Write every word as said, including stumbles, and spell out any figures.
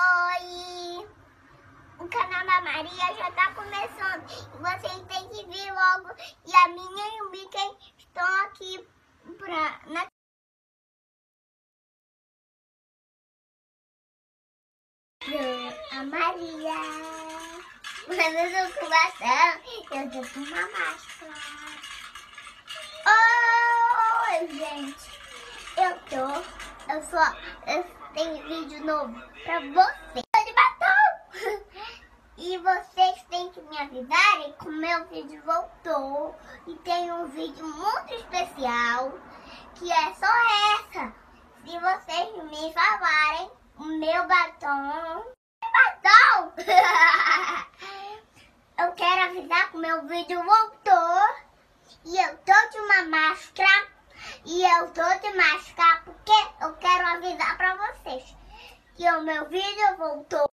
Oi! O canal da Maria já tá começando. Vocês têm que vir logo. E a minha e o Mickey estão aqui pra, na a Maria. Mas eu sou com eu tô com uma máscara. Oi, oh, gente. Eu tô. Eu só. Eu tem vídeo novo pra vocês. Tô de batom! E vocês têm que me avisarem que o meu vídeo voltou. E tem um vídeo muito especial, que é só essa. Se vocês me falarem o meu batom... Batom! Eu quero avisar que o meu vídeo voltou. E eu tô de uma máscara. E eu tô de máscara porque eu quero avisar pra vocês que o meu vídeo voltou.